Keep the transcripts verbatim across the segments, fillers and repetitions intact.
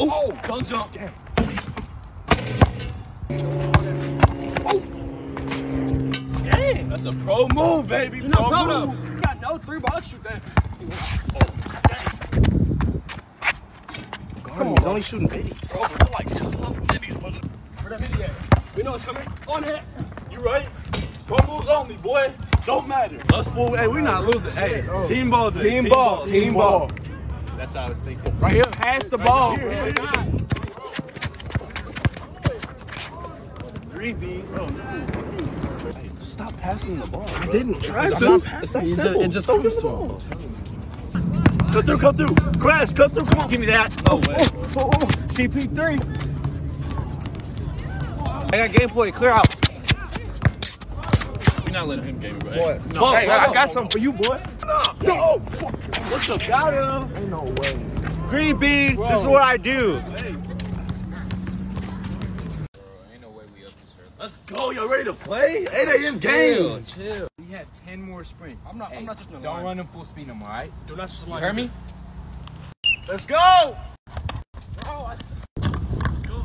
Oh, don't jump. Damn. Oh. Damn, that's a pro move, baby. You know, pro no, move. You got no three ball shoot that. Oh, come on, he's only shooting biddies. Bro, we're like two little biddies. Where that video at? We know it's coming. On that. You right? Pro moves only, boy. Don't matter. Us four. Hey, we're not losing. Hey, oh. team ball. Dude. Team, team ball. ball. Team ball. ball. That's what I was thinking. Right here, pass the right ball. Here, here, here. three B. Bro, no. Hey, just stop passing the ball. Bro. I didn't try to. Not it's that simple. And just focus to him. Cut through, cut through. Crash, cut through. Come on, give me that. Oh, oh, oh, oh, oh. C P three. I got gameplay. Clear out. We're not letting him game it, bro. Boy, no. Boy, hey, boy, I got something for you, boy. No, no. Oh, fuck. What's up, got him? Ain't no way. Green bean, bro. This is what I do. Hey. Bro, ain't no way we up this early. Let's go, y'all ready to play? eight A M game. Chill, chill. We have ten more sprints. I'm not, hey, I'm not touching the line. Don't run them full speed no more, all right? Do not touch the line. You hear me? Let's go. Bro, I... Let's go.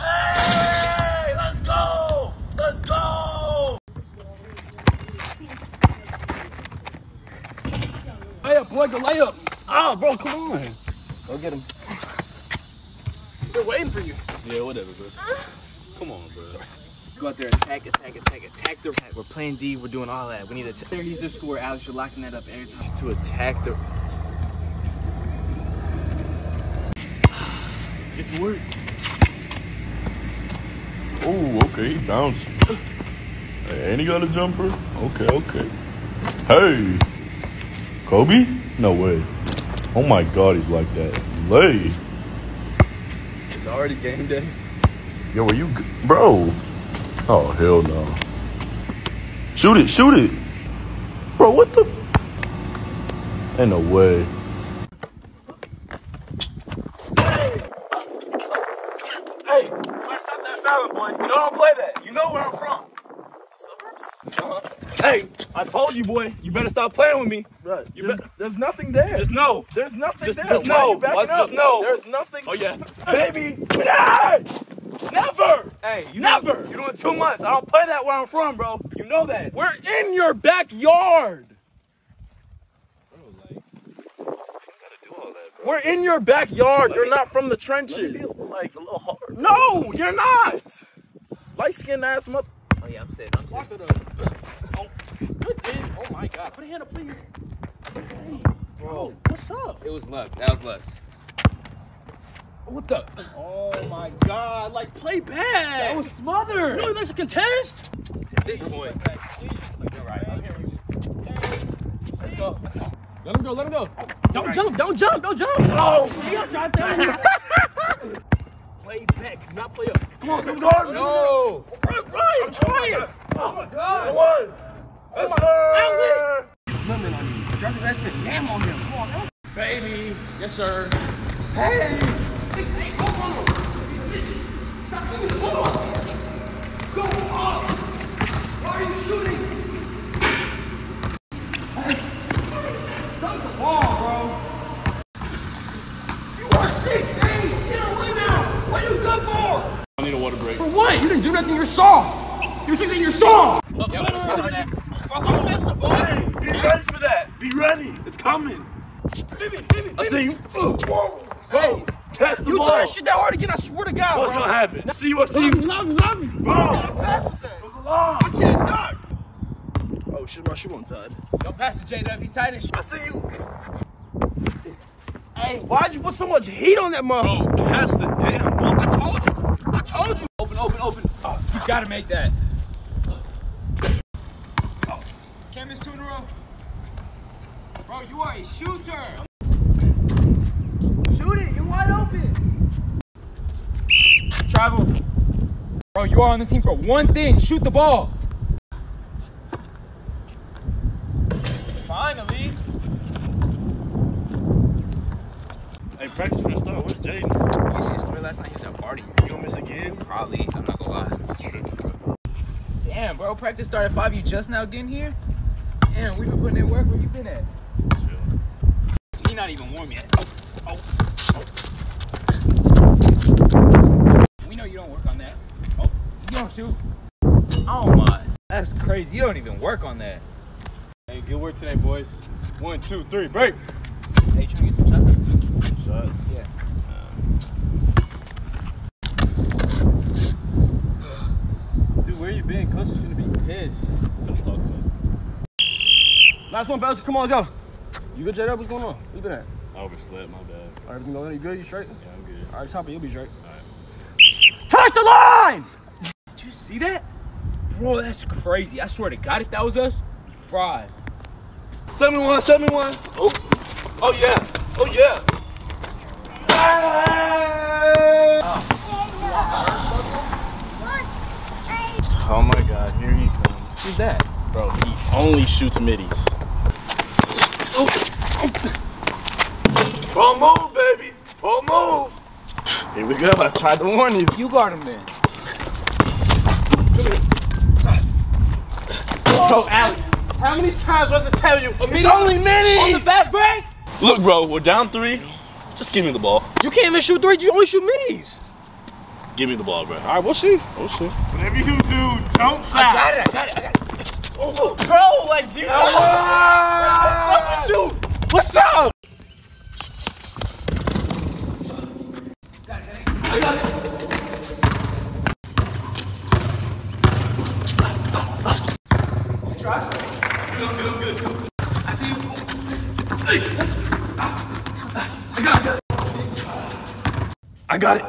Hey, let's go. Let's go. Layup, boy, go layup. Oh, bro, come on. Go get him. They're waiting for you. Yeah, whatever, bro. Come on, bro. Go out there and attack, attack, attack, attack the rack. We're playing D, we're doing all that. We need to attack. There, he's their scorer, Alex. You're locking that up every time. To attack the... Let's get to work. Oh, okay, bounce. Hey, ain't he got a jumper? Okay, okay. Hey. Kobe? No way. Oh my God, he's like that. Lay. It's already game day. Yo, are you g bro? Oh, hell no. Shoot it, shoot it. Bro, what the? Ain't no way. Hey, hey, please stop that fouling, boy. You know I don't play that. You know where I'm from. Hey, I told you, boy. You better stop playing with me. Right. You there's, there's nothing there. Just no. There's nothing just, there. Just no. Just no. There's nothing. Oh yeah. Baby, no! Never. Hey, you never. Doing, you're doing too much. I don't play that where I'm from, bro. You know that. We're in your backyard. Bro, like, you gotta do all that, bro. We're in your backyard. Like, you're not from the trenches. Be, like a little hard. No, you're not. Light skinned ass mother. Oh yeah, I'm sitting. I'm Lock sitting. It up. Oh, good thing. Oh my God. Put a hand up, please. Hey, bro. What's up? It was luck. That was luck. What the? Oh my God. Like, play back. That was smothered. No, that's a contest. At this point. All right. I'm here. Let's go. Let's go. Let him go. Let him go. Don't right. jump. Don't jump. Don't jump. Oh. Play back. Not play up. Come on. Come guard. No. Run, run. I'm trying. Oh my, oh my God. One. Yes, sir. Lemon on you. Drop the basket. Damn on him. Come on, Ellen. Baby. Yes, sir. Hey. This ain't over. Hold on. Go off. Why are you shooting? Stop the ball, bro. You are six eight. Get a rebound. What are you good for? I need a water break. For what? You didn't do nothing. You're soft. You're six eight. You're soft. Oh, yeah, better. Don't miss it, boy. Hey, be ready for that. Be ready. It's coming. Baby, baby, baby. I see you. Whoa. Whoa. Hey, catch the you ball. You throw that shit that hard again, I swear to God. What's going to happen? I see you. I see you. Love me, love me. Boom. What pass was that? It was a long. I can't duck. Oh, shit, my shoe on tight. Don't pass to J Dub. He's tight as shit. I see you. Hey, why'd you put so much heat on that motherfucker? Bro, catch the damn ball. I told you. I told you. Open, open, open. Oh, you got to make that. Can't miss two in a row. Bro, you are a shooter. Shoot it, you're wide open. Travel. Bro, you are on the team for one thing. Shoot the ball. Finally. Hey, practice for the start. Where's Jaden? You see his story last night? He was at a party. You gonna miss again? Probably. I'm not gonna lie. It's tripping. Damn, bro, practice started at five. You just now getting here? Damn, we've been putting in work. Where you been at? Chill. You're not even warm yet. Oh, oh, oh. don't shoot. Oh my, that's crazy. You don't even work on that. Hey, good work today, boys. One, two, three, break. Hey, you trying to get some shots in? Some shots? Yeah. Um. Dude, where you been? Coach is gonna be pissed. Don't talk to him. Last one, Bowser. Come on, y'all. You good, J Dub? What's going on? Where you been at? I overslept, my bad. All right, everything going? You good? You straight? Yeah, I'm good. All right, Choppy, you'll be straight. All right. Touch the line! Did you see that? Bro, that's crazy. I swear to God, if that was us, we'd be fried. seventy-one, seventy-one. Oh, oh yeah, oh yeah. Oh my God, here he comes. Who's that? Bro, he only shoots middies. Oh, oh. Ball move, baby. Ball move. Here we go. I tried to warn you. You guard him then. Come here. Oh. Bro, Alex, how many times was I to tell you? A it's only many. On the fast break? Look, bro, we're down three. Just give me the ball. You can't even shoot three. You only shoot middies. Give me the ball, bro. All right, we'll see. We'll see. Whatever you do, don't foul. I got it. I got it. I got it. Oh, bro, like, dude. Oh, what's up with you? What's up? Got it, I got it. You try? I'm good, I'm good. I see you. I got it. I got it.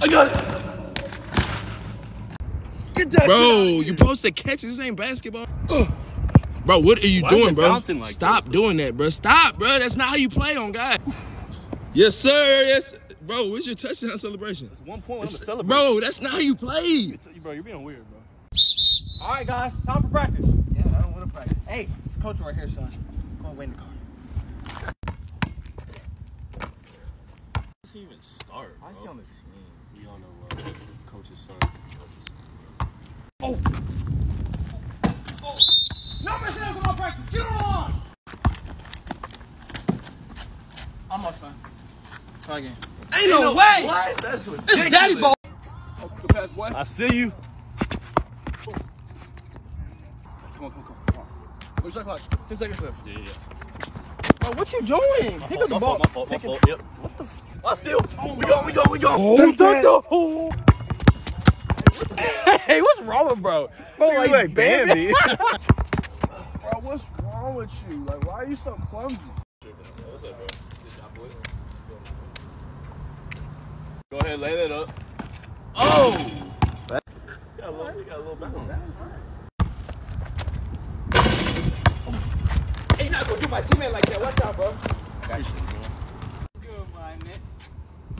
I got it. Bro, you supposed to catch it. This ain't basketball. Ugh. Bro, what are you Why doing, bro? Like Stop that, doing bro? that, bro. Stop, bro. That's not how you play on God. Yes, sir. Yes. Bro, what's your touchdown celebration? That's one point. I'm going to celebrate. Bro, that's not how you play. It's, bro, you're being weird, bro. All right, guys. Time for practice. Yeah, I don't want to practice. Hey, it's the coach right here, son. Go away in the car. How does he even start, bro? I see on the team. We all know what uh, coach's son. Coach's son. Oh. Oh. Oh. No mistake on my practice. Get on. I'm off, son. Try again. Ain't, Ain't no, no way. What? That's what. It's daddy ball. Oh, good pass, boy. I see you. Oh. Come on, come on, come on. Where's your clock? Ten seconds left. Yeah, yeah. Bro, what you doing? Pick up the ball. My fault. My fault. Yep. What the? F I still. Oh, we go. We go. We go. Oh, hey, what's wrong with bro? Bro, like, like Bambi. Bro, what's wrong with you? Like, why are you so clumsy? What's up, bro? Good job, boys. Go ahead, lay that up. Oh! You got a little, you got a little bounce. Hey, you're not gonna do my teammate like that. Watch out, bro. Got you, bro. Good, my Nick.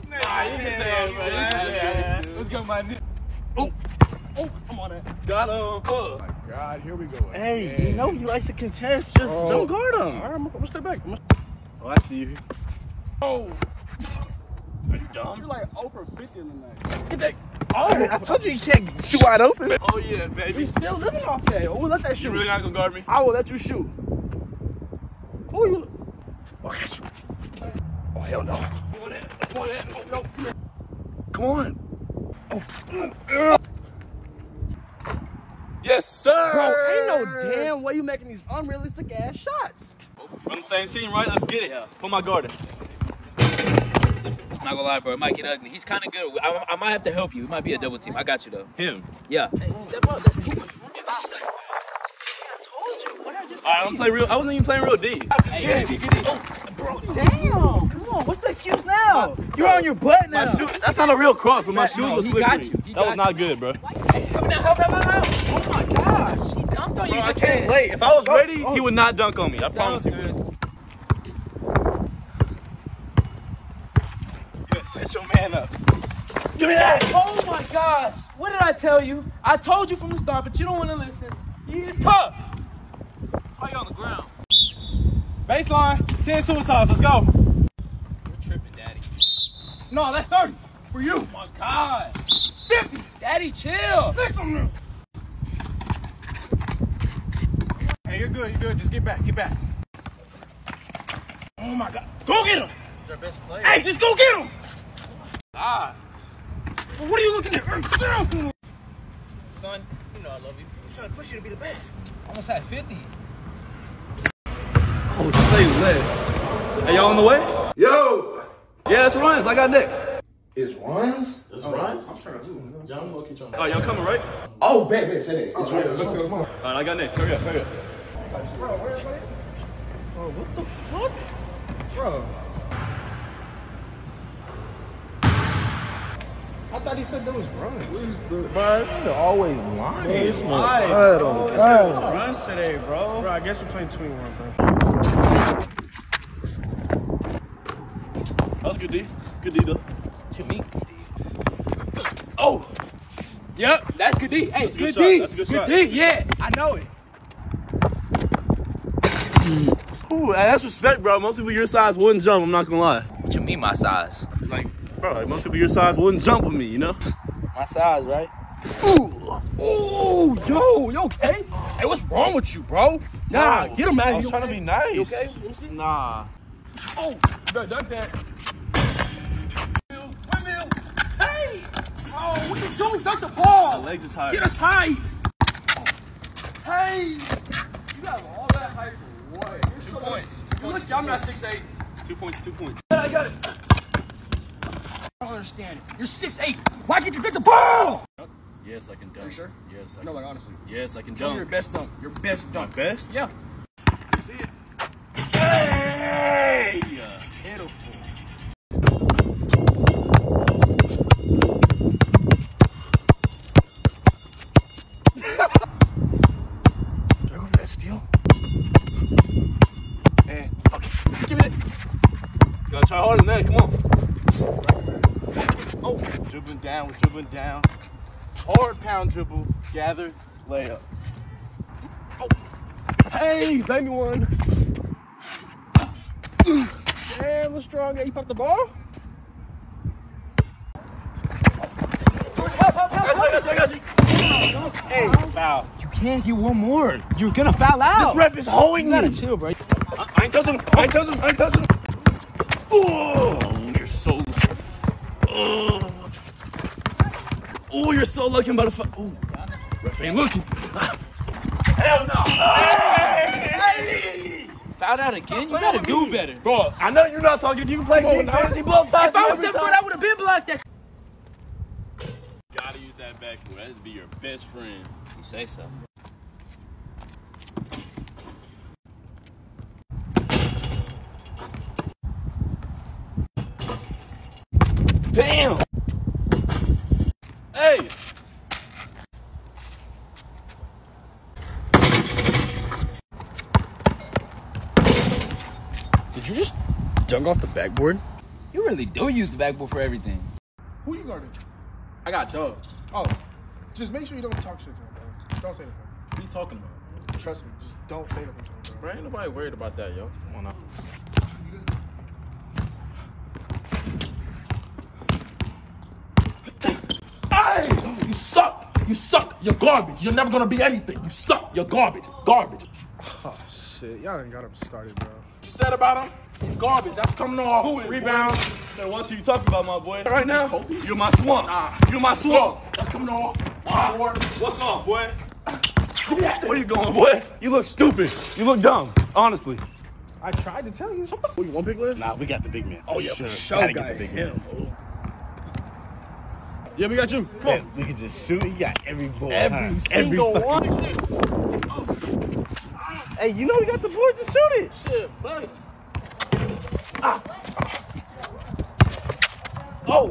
Nah, you can say it, bro. You can say it. Let's go, my Nick. Oh, oh, come on in. Got him. Oh my God, here we go. Hey, hey, you know he likes to contest. Just oh. don't guard him. All right, I'm, I'm gonna step back. I'm gonna... Oh, I see you. Oh, are you dumb? You're like over fifty tonight. Get that. Oh, I told you he can't shoot wide open. Oh yeah, baby. He's still living off that. Oh, let that shoot. You really not gonna guard me? I will let you shoot. Who you? Oh, that's right. Oh hell no. Come on in. Come on in. Oh, no. Come here. Come on. Yes, sir. Bro, ain't no damn way you making these unrealistic ass shots. We're on the same team, right? Let's get it. Yeah. Put my guard in. Not gonna lie, bro. It might get ugly. He's kind of good. I, I might have to help you. It might be a double team. I got you though. Him. Yeah. Hey, step up. That's too much. Stop. I told you. What I just. All right, I'm playing real. I wasn't even playing real D. Hey, yeah, hey, oh, bro. Damn. What's the excuse now? You're on your butt now. My shoe, that's not a real cross, but my shoes no, were slippery. Got you. That got was not you. good, bro. Hey, help me out, help me out, help me out. Oh my gosh, he dunked on you. I came late. If I was bro, ready, oh, he would not dunk on me. I promise good. you. Good, set your man up. Give me that. Oh my gosh, what did I tell you? I told you from the start, but you don't want to listen. He is tough. That's why you're on the ground. Baseline, ten suicides, let's go. No, that's thirty. For you. Oh my God. fifty. Daddy, chill. Fix them now. Hey, you're good, you're good. Just get back, get back. Oh my God. Go get him. He's our best player. Hey, just go get him. Oh my God. What are you looking at? Son, you know I love you. I'm trying to push you to be the best. I almost had fifty. Oh, say less. Hey, y'all on the way? Yo! Yeah, it's Runs. I got next. It's Runs? It's oh, Runs? I'm trying to do it. Y'all gonna keep trying to. Oh, y'all coming, right? Oh, bet, bet, say that. It's Runs. Right, let's go. Alright, I got next. Hurry up, hurry up. Bro, where everybody? Bro, what the fuck? Bro. I thought he said that was Runs. Where's the bro? They're always lying. Hey, it's my I don't care. Runs today, bro. Bro, I guess we're playing twenty-one, bro. That was good D. Good D though. Oh. Yep, that's good D. Hey, that's good, good D. That's a good, good D. Yeah, I know it. Ooh, that's respect, bro. Most people your size wouldn't jump. I'm not gonna lie. What you mean, my size? Like. Bro, most people your size wouldn't jump with me, you know? My size, right? Ooh! Ooh! Yo! You okay? Hey, what's wrong with you, bro? Nah, bro, get him out of here. I was trying okay? to be nice. You okay? Let me see. Nah. Oh! Bro, duck that. Windmill! Windmill! Hey! Oh, what you doing? Duck the ball! My legs is high. Get us height! Hey! You got all that height for what? Two, so points. Two points. I'm not six eight. Two points, two points. I got it. I don't understand it. You're six eight. Why can't you pick the ball? Yes, I can dunk. Are you sure? Yes, I can. No, like honestly. Yes, I can dunk. Your best dunk. Your best dunk. My best? Yeah. You see it? Hey! Beautiful. Did I go for that steal? Hey, fuck it. Give me that. Gotta try harder than that. Come on. Oh, dribbling down, we're dribbling down. Hard pound dribble, gather, layup. Oh, hey, baby one. Damn, what's strong. Hey, you popped the ball? Help, help, help, help. I got you, I got you. Hey, foul. You can't get one more. You're gonna foul out. This ref is holding me. You gotta chill, bro. I, I ain't touching him, I ain't touching him, I ain't touching him. Oh, you're so low. Oh. Oh, you're so lucky, I'm about to fuck. Oh, ref ain't looking. Hell no. Hey! Fouled out again? You gotta do better. Bro, I know you're not talking. You can play game fantasy ball five. If I was seven foot, I would have been blocked that. Gotta use that backboard. That would be your best friend. You say so. Damn! Hey! Did you just dunk off the backboard? You really do use the backboard for everything. Who you guarding? I got Dub. Oh, just make sure you don't talk shit to him, bro. Don't say nothing. What are you talking about? Trust me, just don't say nothing to him, bro. Bro, ain't nobody worried about that, yo. Come on now. You suck! You suck! You're garbage! You're never gonna be anything! You suck! You're garbage! Garbage! Oh, shit. Y'all ain't got him started, bro. What you said about him? He's garbage. That's coming off. Who is rebound? That was who you talking about, my boy. Right now, you're my swamp. Nah. You're my swamp. That's coming off. Wow. What's up, boy? Where you going, boy? You look stupid. You look dumb. Honestly. I tried to tell you. What the f***? You want big lift? Nah, we got the big man. Oh, yeah, for sure. Gotta get the big man. Yeah, we got you. Come yeah, on. We can just shoot. You got every ball. Every huh? single every one. Oh. Ah. Hey, you know we got the board to shoot it. Shit, buddy. Ah. Oh.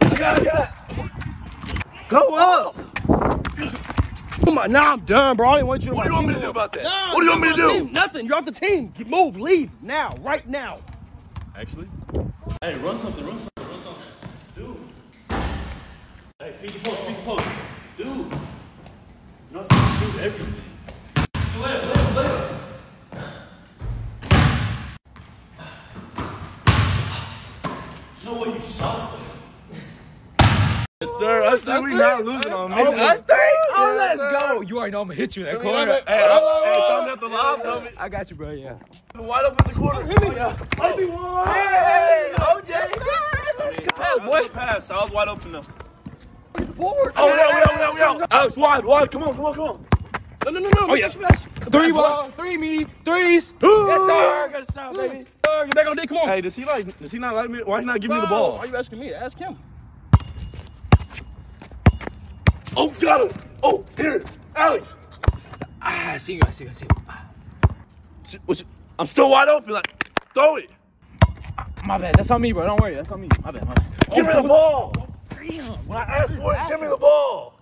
I got it, got it. Go up. Come on. Nah, I'm done, bro. I didn't want you to. What do you want me to do about that? Nah, what do you want me to do? Team. Nothing. You're off the team. Move. Leave. Now. Right now. Actually. Hey, run something, run something, run something. Dude. Hey, feed the post, feed the post. Dude. You don't have to shoot everything. Play it, play it, play it. You know what you shot? Yes, sir. Us three, we not losing on me. It's us three? Oh, let's go. You already know I'm going to hit you in that corner. Hey, thumbs up the live, thumbs up. I got you, bro, yeah. Wide open the corner. Hit me. O B one. Hey, O J. Let's go. What? Pass. I was wide open, though. Forward. Oh, we out, we out, we out, we out. Alex, wide, wide. Come on, come on, come on. No, no, no, no. Oh, yeah. Three, one. Three, me. Threes. Yes, sir. Good shot, baby. Get back on D. Come on. Hey, does he like, does he not like me? Why he not give me the ball? Why are you asking me? Ask him. Oh, got him. Oh, here. Alex. Ah, I see you. I see you. I see you. Ah. What's it? I'm still wide open. Like, throw it. My bad. That's on me, bro. Don't worry. That's on me. My bad, my bad. Give oh, me the ball. Damn. When I asked for it, give me the ball.